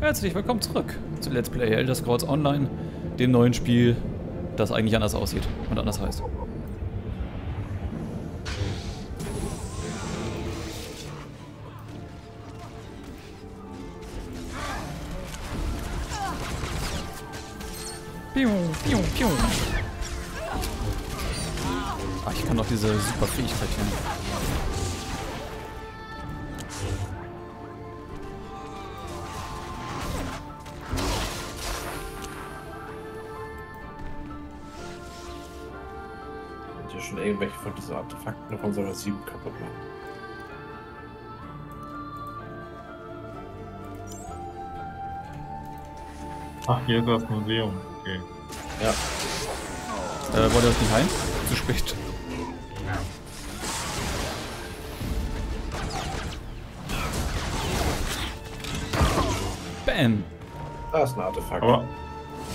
Herzlich willkommen zurück zu Let's Play Elder Scrolls Online, dem neuen Spiel, das eigentlich anders aussieht und anders heißt. Piu, piu, piu. Ach, ich kann noch diese super Fähigkeit nehmen. Welche von diesen Artefakten auf unserer 7 kaputt machen. Ach, hier ist das Museum. Okay. Ja. Wollt ihr das nicht heim? Zu spät. Bam! Da ist ein Artefakt.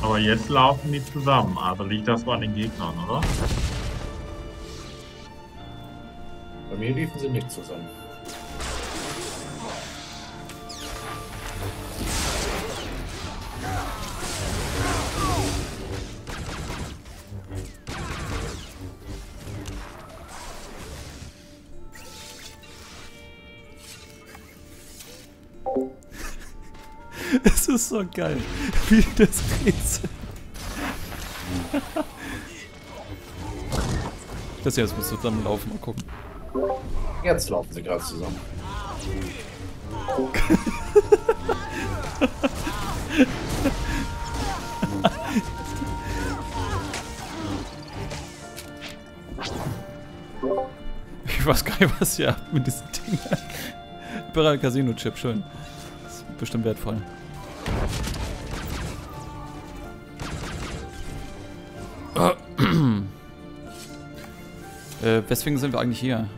Aber jetzt laufen die zusammen. Aber liegt das wohl an den Gegnern, oder? Bei mir liefen sie nicht zusammen. Es ist so geil, wie das Rätsel. Das hier muss zusammenlaufen, mal gucken. Jetzt laufen sie gerade zusammen. Ich weiß gar nicht, was ihr habt mit diesen Dingen. Imperial Casino Chip, schön. Das ist bestimmt wertvoll. Weswegen sind wir eigentlich hier?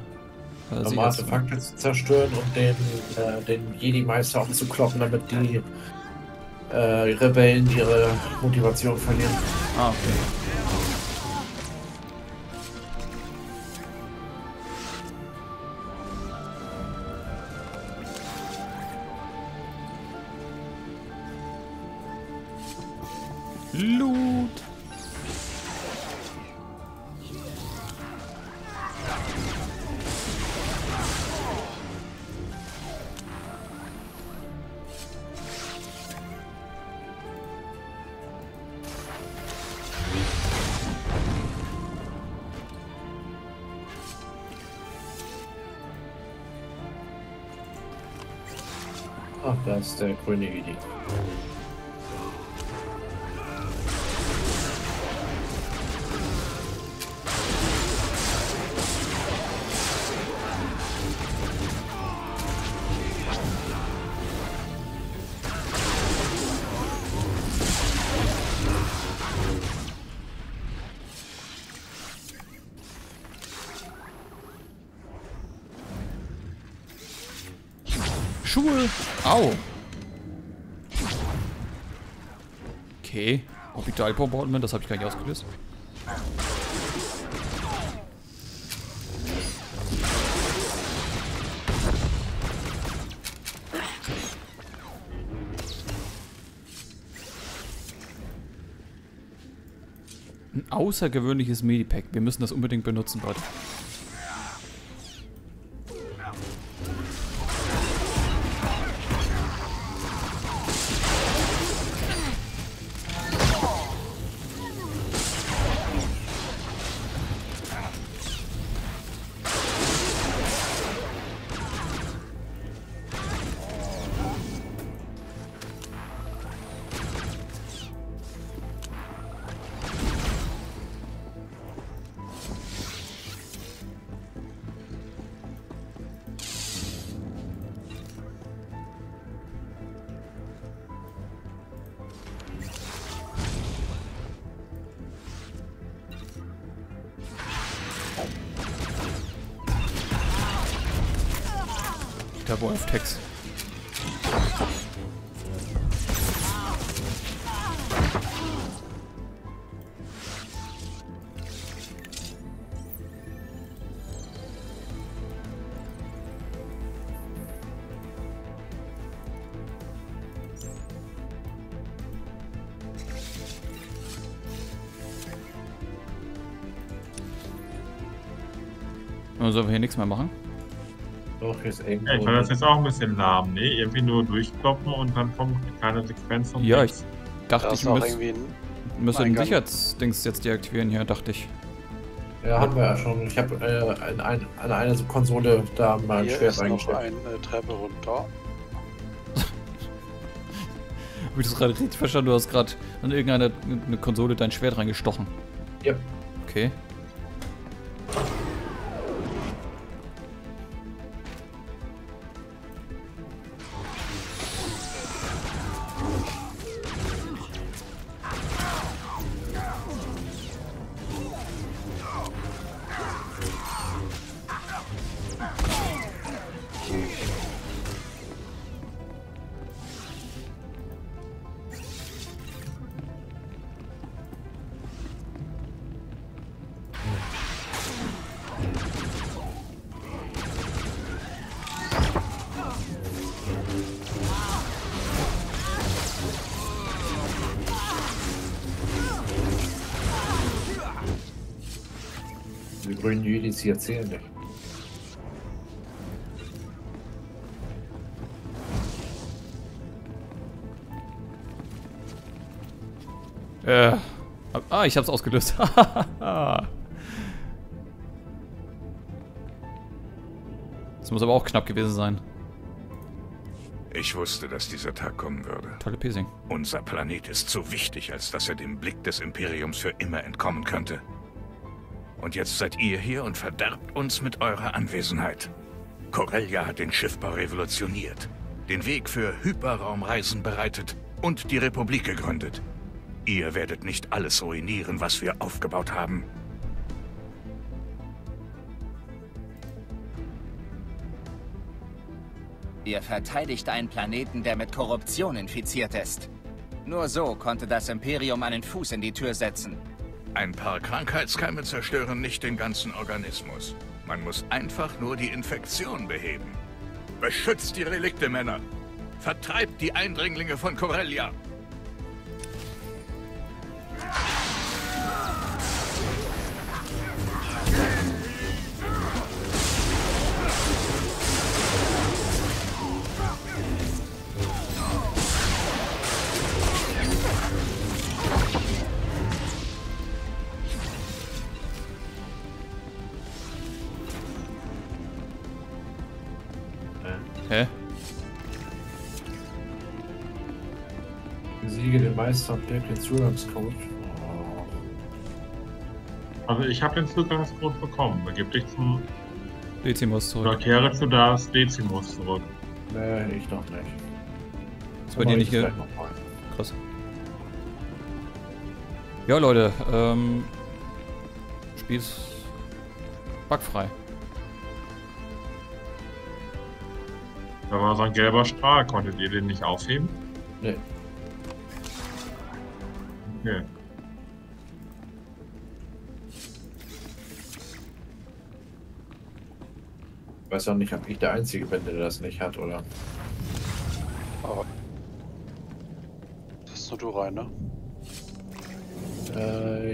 Um Artefakte zu zerstören und den Jedi-Meister auch zu kloppen, damit die Rebellen ihre Motivation verlieren. Ah, okay. Loot! Das ist der grüne Idee. Schuhe! Au! Okay, Orbital Bombardment, das habe ich gar nicht ausgelöst. Ein außergewöhnliches Medipack. Wir müssen das unbedingt benutzen, Leute. Turbo auf Text. Oder sollen wir hier nichts mehr machen? Doch, ist irgendwo. Ich war das jetzt auch ein bisschen lahm, ne? Irgendwie nur durchkloppen und dann kommt keine Sequenz und ja, nichts. Ich dachte, ich müsste den Sicherheitsdings jetzt deaktivieren hier, dachte ich. Ja, haben wir ja schon. Ich habe an einer Konsole da mal ein Schwert eingestellt. Hier ist noch eine Treppe runter. Hab ich das gerade richtig verstanden? Du hast gerade an irgendeine Konsole dein Schwert reingestochen. Ja. Okay. Sie erzählen nicht. Ich hab's ausgelöst. Das muss aber auch knapp gewesen sein. Ich wusste, dass dieser Tag kommen würde. Tolle Piercing. Unser Planet ist so wichtig, als dass er dem Blick des Imperiums für immer entkommen könnte. Und jetzt seid ihr hier und verderbt uns mit eurer Anwesenheit. Corellia hat den Schiffbau revolutioniert, den Weg für Hyperraumreisen bereitet und die Republik gegründet. Ihr werdet nicht alles ruinieren, was wir aufgebaut haben. Ihr verteidigt einen Planeten, der mit Korruption infiziert ist. Nur so konnte das Imperium einen Fuß in die Tür setzen. Ein paar Krankheitskeime zerstören nicht den ganzen Organismus. Man muss einfach nur die Infektion beheben. Beschützt die Reliktemänner! Vertreibt die Eindringlinge von Corellia! Meister Dirk den Zugangscode. Also ich habe den Zugangscode bekommen. Begib dich zum Decimus zurück. Oder kehre zu Darth Decimus zurück. Nee, ich doch nicht. Ist bei dir nicht ge... Krass. Ja Leute, Spiel ist bugfrei. Da war so ein gelber Strahl. Konntet ihr den nicht aufheben? Nee. Okay. Ich weiß auch nicht, ob ich der Einzige bin, der das nicht hat, oder? Oh. Das ist nur du rein, ne?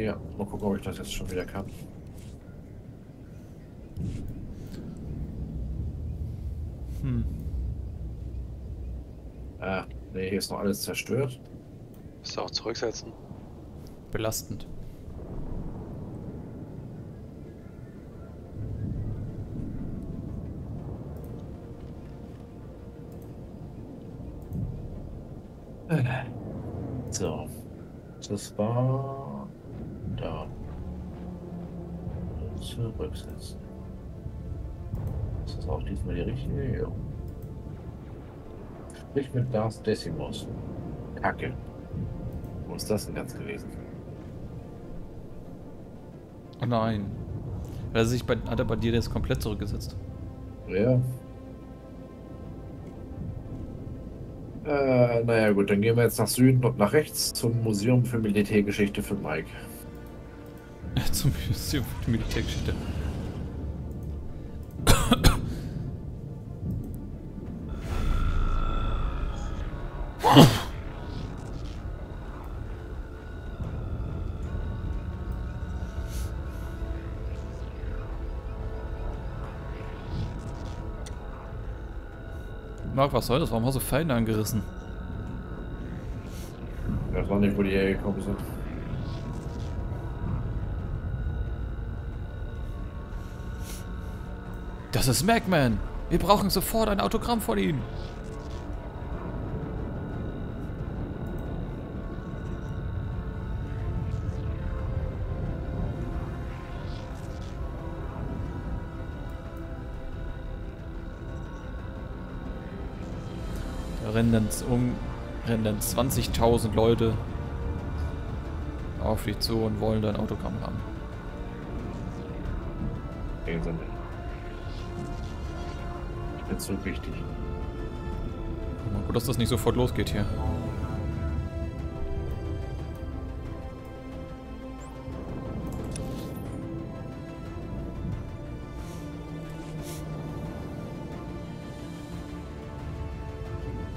Ja. Mal gucken, ob ich das jetzt schon wieder kann. Hm. Ne, hier ist noch alles zerstört. Müsst ihr auch zurücksetzen. Belastend. So, das war da. Zurücksetzen. Ist das auch diesmal die richtige? Ja. Sprich mit Darth Decimus. Kacke. Wo ist das denn jetzt gewesen? Oh nein. Also hat er bei dir das komplett zurückgesetzt? Ja. Naja gut, dann gehen wir jetzt nach Süden und nach rechts zum Museum für Militärgeschichte für Mike. Zum Museum für Militärgeschichte. Mark, was soll das? Warum hast du Feinde angerissen? Ich weiß auch nicht, wo die hergekommen sind. Das ist Magman! Wir brauchen sofort ein Autogramm von ihm! Rennen dann 20.000 Leute auf dich zu und wollen dein Autogramm haben. Gehen sie nicht. Ich bin so wichtig. Mal gut, dass das nicht sofort losgeht hier.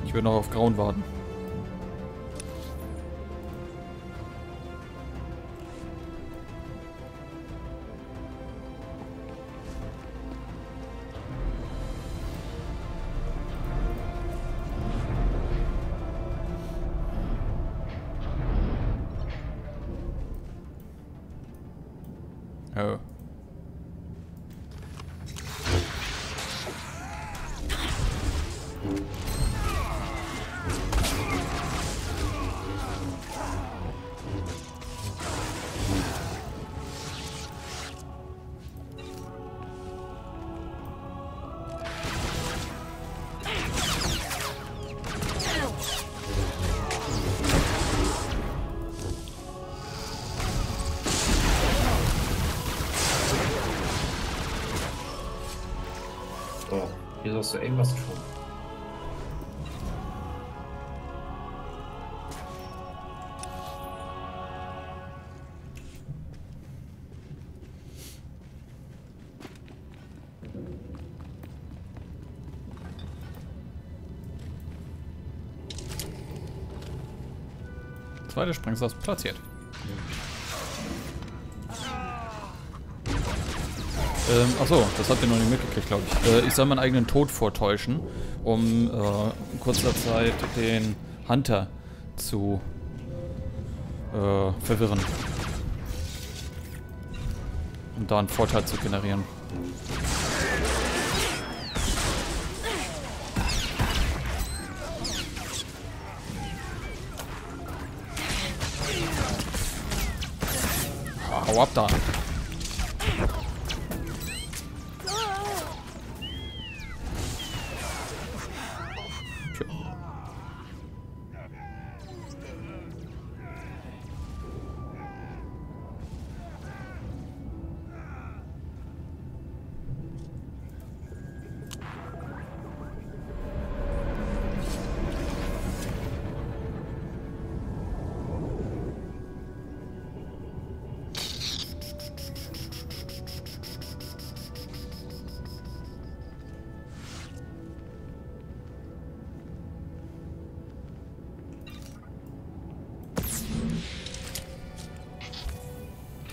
Ich würde noch auf Grauen warten. Oh. Hier sollst du irgendwas tun. Zweite Sprengsatz platziert. Achso, das habt ihr noch nicht mitgekriegt, glaube ich. Ich soll meinen eigenen Tod vortäuschen, um in kurzer Zeit den Hunter zu verwirren. Um da einen Vorteil zu generieren. Hau ab da!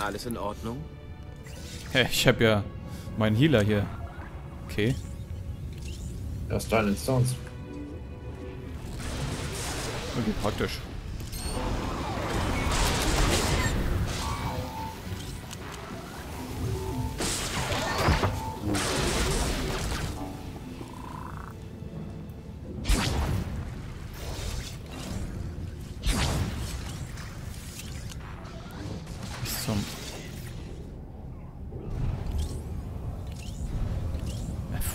Alles in Ordnung? Hey, ich habe ja meinen Healer hier. Okay. Das ist deine Stones. Okay, praktisch.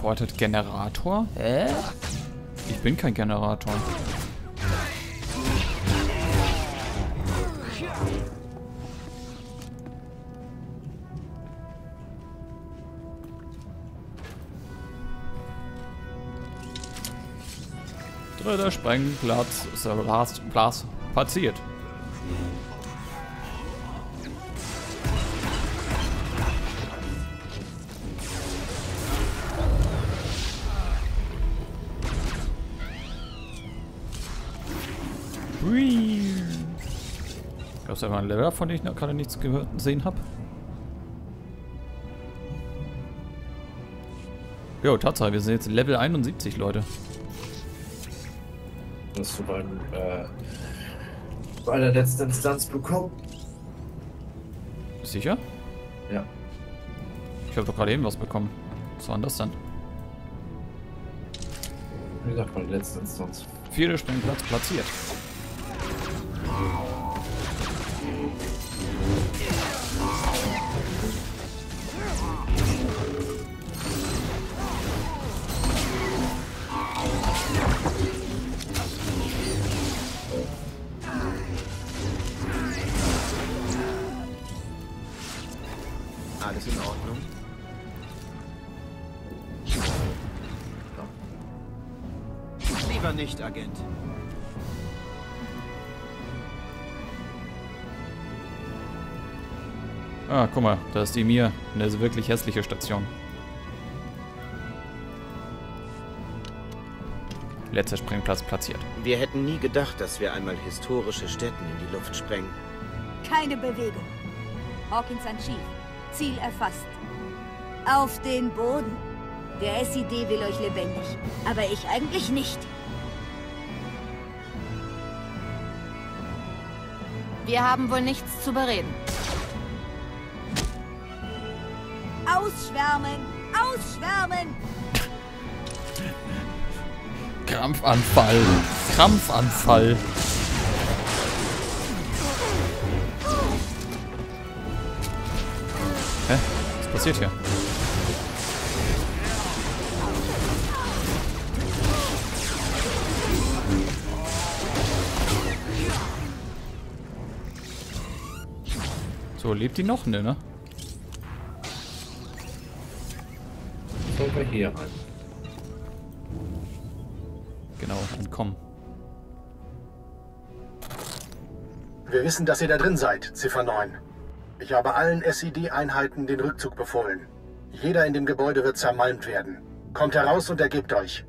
Wartet, Generator? Hä? Ich bin kein Generator. Dritter Sprengplatz, ist der Blast platziert. Das ist einfach ein Level, von dem ich noch gerade nichts gehört und gesehen habe. Jo, Tatsache, wir sind jetzt Level 71, Leute. dass du bei der letzten Instanz bekommst. Sicher? Ja. Ich habe doch gerade eben was bekommen. Was war denn das denn? Wie gesagt, bei der letzten Instanz. Vierter Sprengplatz platziert. Alles in Ordnung. Lieber nicht, Agent. Ah, guck mal, da ist die Mir. Eine wirklich hässliche Station. Letzter Sprengplatz platziert. Wir hätten nie gedacht, dass wir einmal historische Stätten in die Luft sprengen. Keine Bewegung. Hawkins an Chief. Ziel erfasst. Auf den Boden. Der SID will euch lebendig, aber ich eigentlich nicht. Wir haben wohl nichts zu bereden. Ausschwärmen! Ausschwärmen! Krampfanfall! Krampfanfall! Hä? Was passiert hier? So, lebt die noch? Ne, ne? Hier rein. Genau, entkommen. Wir wissen, dass ihr da drin seid, Ziffer 9. Ich habe allen SID-Einheiten den Rückzug befohlen. Jeder in dem Gebäude wird zermalmt werden. Kommt heraus und ergebt euch.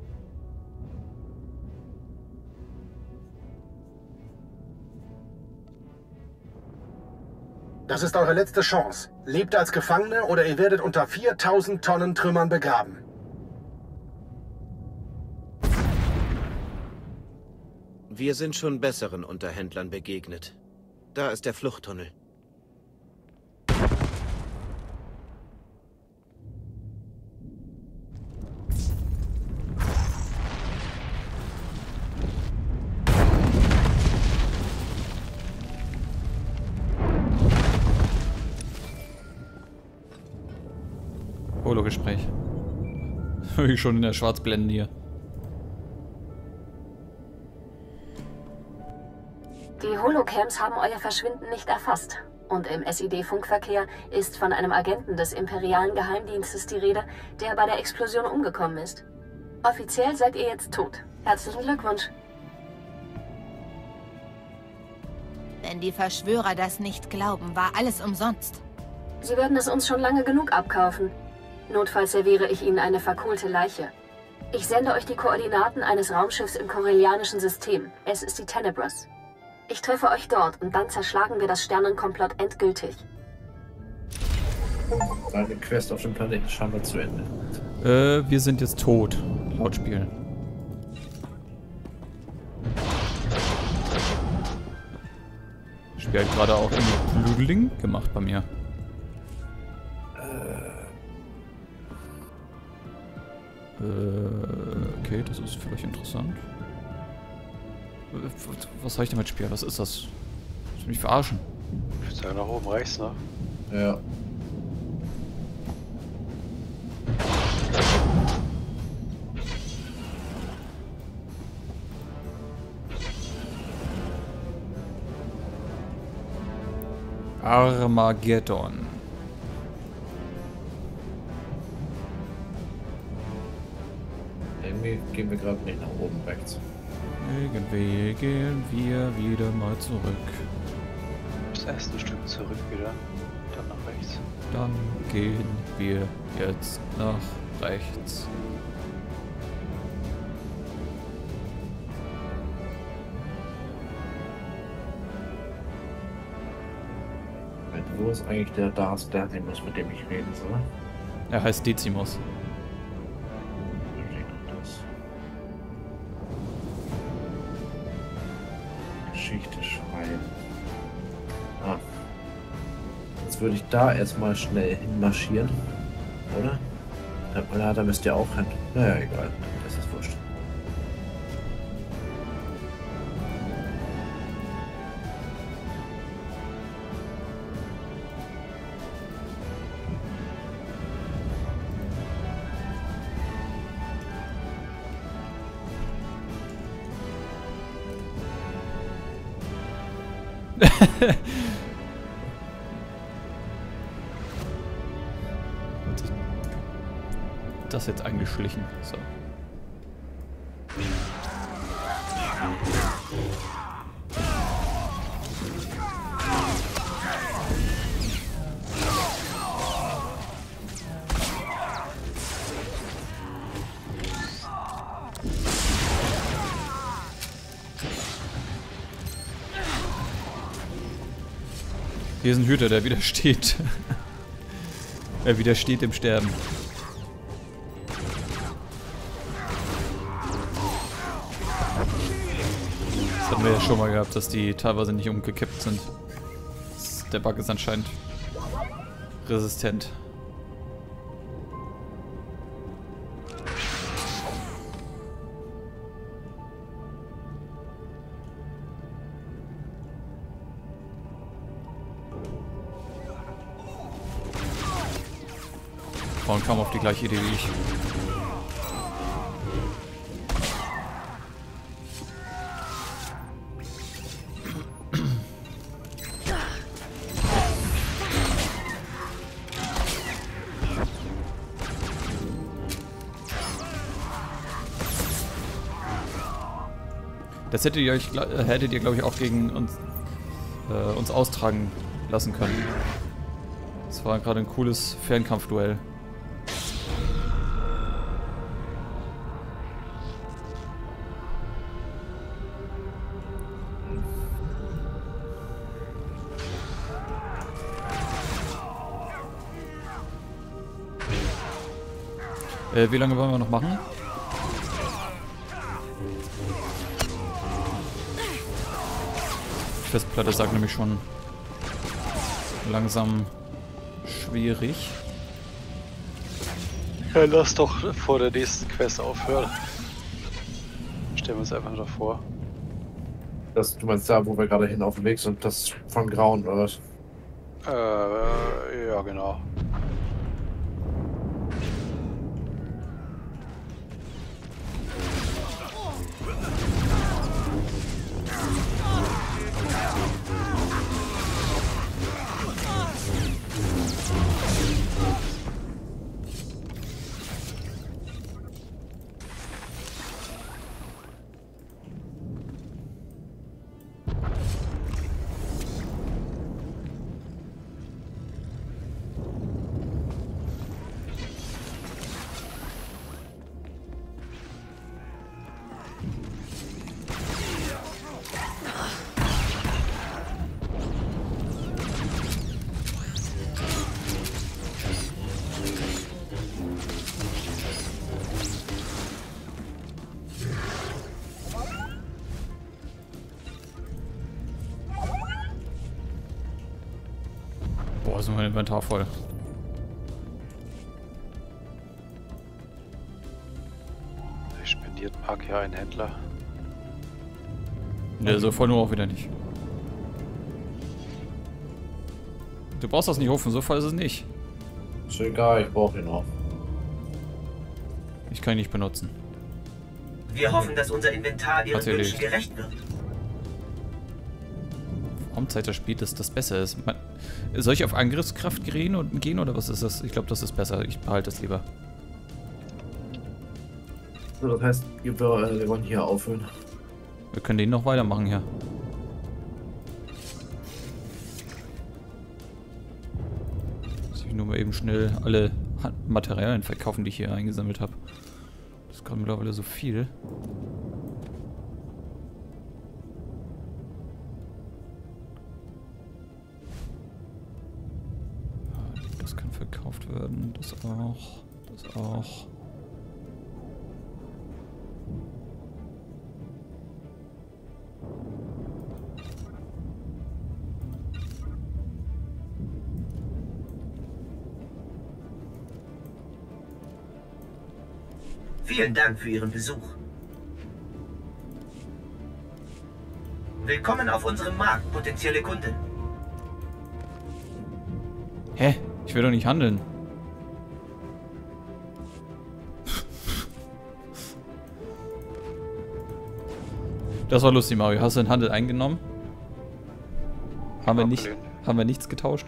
Das ist eure letzte Chance. Lebt als Gefangene oder ihr werdet unter 4000 Tonnen Trümmern begraben. Wir sind schon besseren Unterhändlern begegnet. Da ist der Fluchttunnel. Hologespräch. Höre ich schon in der Schwarzblende hier. Die Holocams haben euer Verschwinden nicht erfasst. Und im SID-Funkverkehr ist von einem Agenten des imperialen Geheimdienstes die Rede, der bei der Explosion umgekommen ist. Offiziell seid ihr jetzt tot. Herzlichen Glückwunsch. Wenn die Verschwörer das nicht glauben, war alles umsonst. Sie werden es uns schon lange genug abkaufen. Notfalls serviere ich Ihnen eine verkohlte Leiche. Ich sende euch die Koordinaten eines Raumschiffs im korelianischen System. Es ist die Tenebras. Ich treffe euch dort und dann zerschlagen wir das Sternenkomplott endgültig. Meine Quest auf dem Planeten scheinbar zu Ende. Wir sind jetzt tot. Laut spielen. Ich spiele halt gerade auch einen Blüdeling gemacht bei mir. Okay, das ist vielleicht interessant. Was habe ich damit spielen? Was ist das? Willst du mich verarschen? Ich würde sagen, nach oben rechts, ne? Ja. Armageddon. Gehen wir gerade nicht nach oben rechts. Irgendwie gehen wir wieder mal zurück. Das erste Stück zurück wieder. Dann nach rechts. Dann gehen wir jetzt nach rechts. Wo ist eigentlich der Darth Decimus, mit dem ich reden soll? Er heißt Decimus. Geschichte schreiben. Ah. Jetzt würde ich da erstmal schnell hinmarschieren. Oder? Na, da müsst ihr auch hin. Naja, egal. Das ist wurscht. Das jetzt angeschlichen. So. Hier ist ein Hüter, der widersteht. Er widersteht dem Sterben. Das hatten wir ja schon mal gehabt, dass die teilweise nicht umgekippt sind. Der Bug ist anscheinend resistent. Und kam auf die gleiche Idee wie ich. Das hättet ihr glaube ich auch gegen uns austragen lassen können. Das war gerade ein cooles Fernkampfduell. Wie lange wollen wir noch machen? Die Festplatte sagt nämlich schon langsam schwierig. Ja, lass doch vor der nächsten Quest aufhören. Stellen wir uns einfach nur davor. Das, du meinst da, wo wir gerade hin auf dem Weg sind, das von Grauen oder was? Ja genau. Boah, ist mein Inventar voll. Ich spendiert Mark ja einen Händler. Ne, so voll nur auch wieder nicht. Du brauchst das nicht rufen, so voll ist es nicht. Ist egal, ich brauche ihn auch. Ich kann ihn nicht benutzen. Wir hoffen, dass unser Inventar ihren Wünschen gerecht wird. Raumzeit das Spiel, dass das besser ist. Soll ich auf Angriffskraft gehen oder was ist das? Ich glaube, das ist besser. Ich behalte es lieber. So, das heißt, wir wollen hier aufhören. Wir können den noch weitermachen hier. Muss ich nur mal eben schnell alle Materialien verkaufen, die ich hier eingesammelt habe. Das kann mittlerweile so viel. Verkauft werden, das auch, das auch. Vielen Dank für Ihren Besuch. Willkommen auf unserem Markt, potenzielle Kunden. Hä? Ich will doch nicht handeln. Das war lustig, Mario. Hast du den Handel eingenommen? Haben wir nichts getauscht?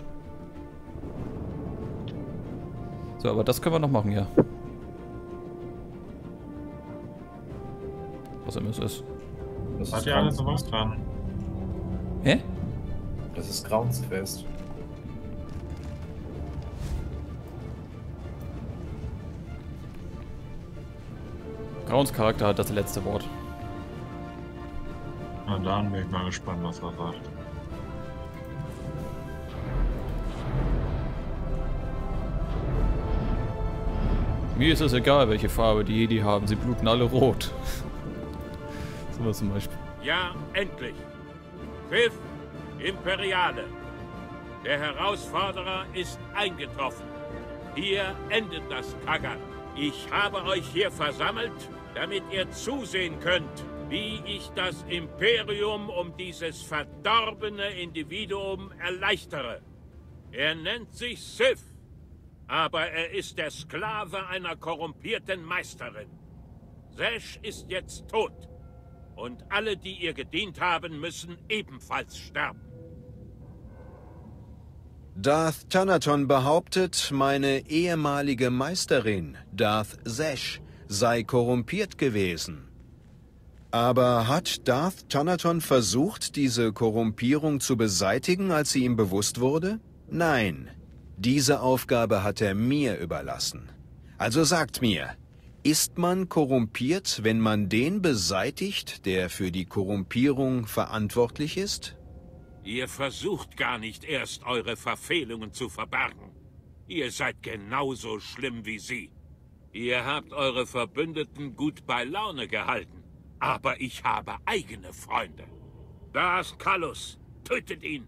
So, aber das können wir noch machen, ja. Was immer es ist. Das hat ja alles sowas dran. Hä? Das ist Grauens Quest. Grauens Charakter hat das letzte Wort. Na dann bin ich mal gespannt, was er sagt. Mir ist es egal, welche Farbe die Jedi haben, sie bluten alle rot. So was zum Beispiel. Ja, endlich. Pfiff, Imperiale. Der Herausforderer ist eingetroffen. Hier endet das Kackern. Ich habe euch hier versammelt, damit ihr zusehen könnt, wie ich das Imperium um dieses verdorbene Individuum erleichtere. Er nennt sich Sith, aber er ist der Sklave einer korrumpierten Meisterin. Zash ist jetzt tot und alle, die ihr gedient haben, müssen ebenfalls sterben. Darth Thanaton behauptet, meine ehemalige Meisterin, Darth Zash, sei korrumpiert gewesen. Aber hat Darth Thanaton versucht, diese Korrumpierung zu beseitigen, als sie ihm bewusst wurde? Nein, diese Aufgabe hat er mir überlassen. Also sagt mir, ist man korrumpiert, wenn man den beseitigt, der für die Korrumpierung verantwortlich ist? Ihr versucht gar nicht erst, eure Verfehlungen zu verbergen. Ihr seid genauso schlimm wie sie. Ihr habt eure Verbündeten gut bei Laune gehalten. Aber ich habe eigene Freunde. Da ist Kallus. Tötet ihn.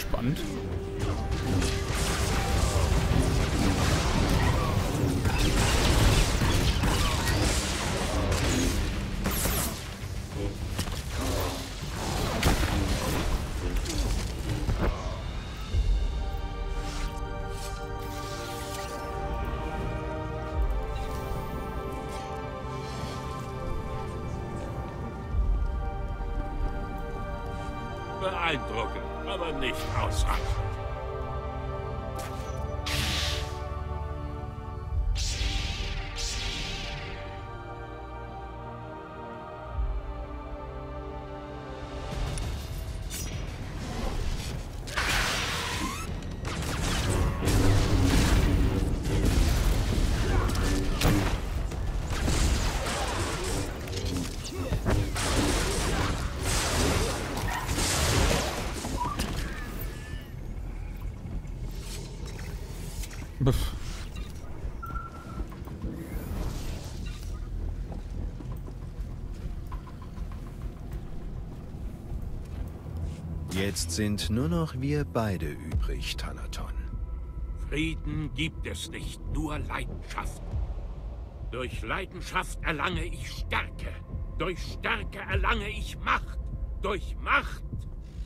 Spannend. Beeindruckend, aber nicht ausreichend. Jetzt sind nur noch wir beide übrig, Thanaton. Frieden gibt es nicht, nur Leidenschaft. Durch Leidenschaft erlange ich Stärke. Durch Stärke erlange ich Macht. Durch Macht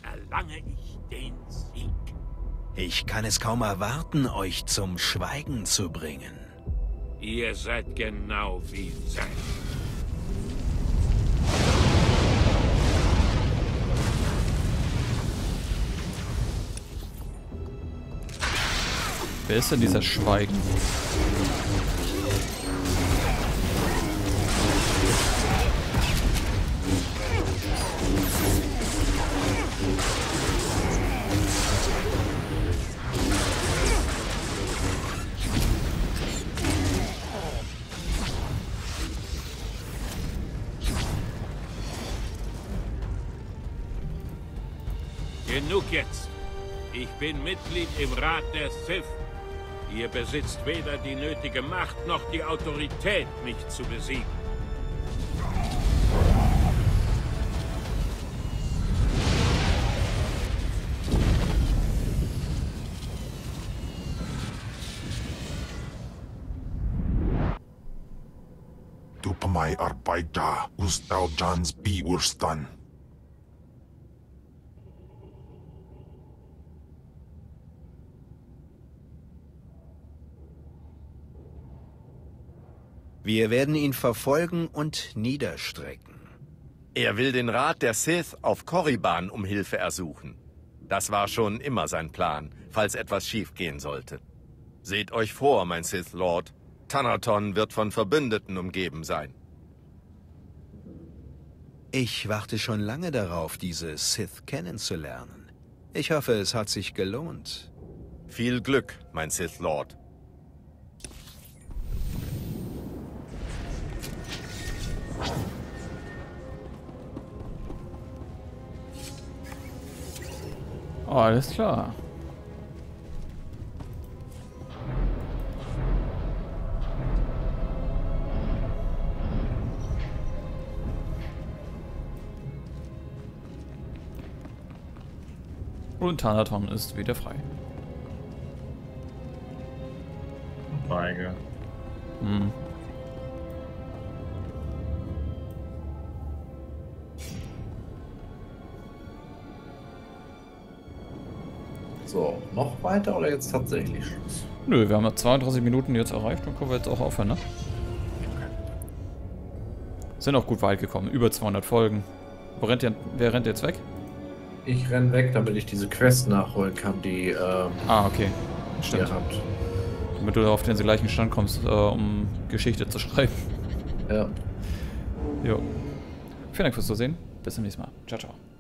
erlange ich den Sieg. Ich kann es kaum erwarten, euch zum Schweigen zu bringen. Ihr seid genau wie Zash. Wer ist denn dieser Schweigen? Genug jetzt. Ich bin Mitglied im Rat der Sith. Ihr besitzt weder die nötige Macht noch die Autorität, mich zu besiegen. Mai arbeita ustaujans biurstan. Wir werden ihn verfolgen und niederstrecken. Er will den Rat der Sith auf Korriban um Hilfe ersuchen. Das war schon immer sein Plan, falls etwas schiefgehen sollte. Seht euch vor, mein Sith Lord. Thanaton wird von Verbündeten umgeben sein. Ich warte schon lange darauf, diese Sith kennenzulernen. Ich hoffe, es hat sich gelohnt. Viel Glück, mein Sith Lord. Alles klar. Und Thanaton ist wieder frei. Feige. Hm. So, noch weiter oder jetzt tatsächlich Schluss? Nö, wir haben ja 32 Minuten jetzt erreicht und können wir jetzt auch aufhören, ne? Sind auch gut weit gekommen, über 200 Folgen. Wer rennt jetzt weg? Ich renn weg, damit ich diese Quest nachholen kann, die okay. Stimmt. Habt. Damit du auf den gleichen Stand kommst, um Geschichte zu schreiben. Ja. Jo. Vielen Dank fürs Zusehen. Bis zum nächsten Mal. Ciao, ciao.